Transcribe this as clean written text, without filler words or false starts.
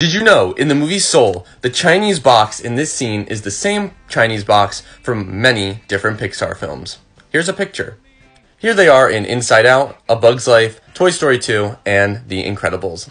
Did you know, in the movie Soul, the Chinese box in this scene is the same Chinese box from many different Pixar films? Here's a picture. Here they are in Inside Out, A Bug's Life, Toy Story 2, and The Incredibles.